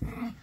Yes.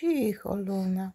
Cicho, Luna.